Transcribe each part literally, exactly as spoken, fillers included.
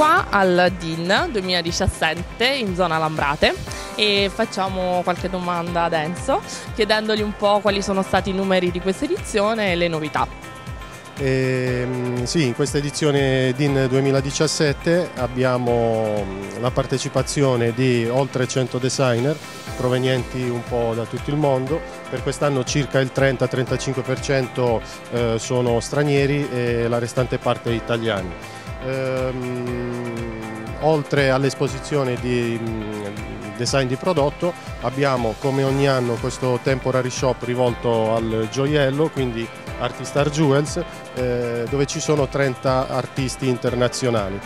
qua al DIN duemiladiciassette in zona Lambrate e facciamo qualche domanda ad Enzo chiedendogli un po' quali sono stati i numeri di questa edizione e le novità. Eh, sì, in questa edizione DIN duemiladiciassette abbiamo la partecipazione di oltre cento designer provenienti un po' da tutto il mondo. Per quest'anno circa il trenta trentacinque per cento eh, sono stranieri e la restante parte italiani. Ehm, oltre all'esposizione di design di prodotto abbiamo come ogni anno questo temporary shop rivolto al gioiello, quindi Artistar Jewels, eh, dove ci sono trenta artisti internazionali.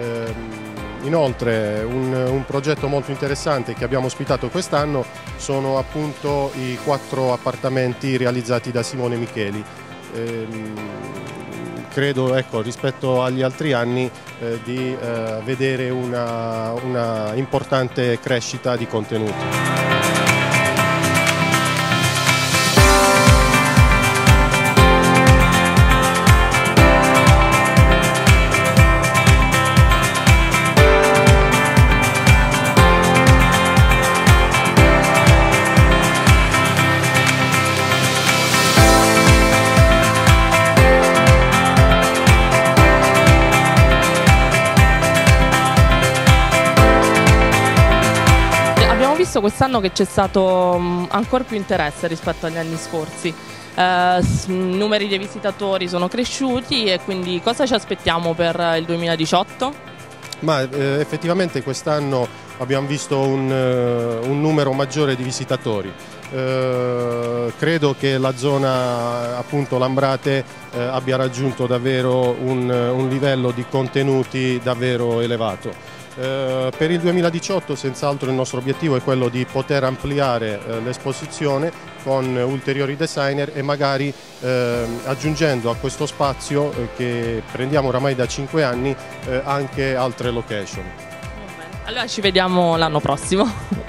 Ehm, Inoltre un, un progetto molto interessante che abbiamo ospitato quest'anno sono appunto i quattro appartamenti realizzati da Simone Micheli. Ehm, credo, ecco, rispetto agli altri anni eh, di eh, vedere una, una importante crescita di contenuti. Visto quest'anno che c'è stato ancora più interesse rispetto agli anni scorsi, eh, numeri dei visitatori sono cresciuti e quindi cosa ci aspettiamo per il duemiladiciotto? Ma eh, effettivamente quest'anno abbiamo visto un, eh, un numero maggiore di visitatori. Eh, credo che la zona appunto Lambrate eh, abbia raggiunto davvero un, un livello di contenuti davvero elevato. Eh, per il duemiladiciotto senz'altro il nostro obiettivo è quello di poter ampliare eh, l'esposizione con ulteriori designer e magari eh, aggiungendo a questo spazio eh, che prendiamo oramai da cinque anni eh, anche altre location. Allora ci vediamo l'anno prossimo.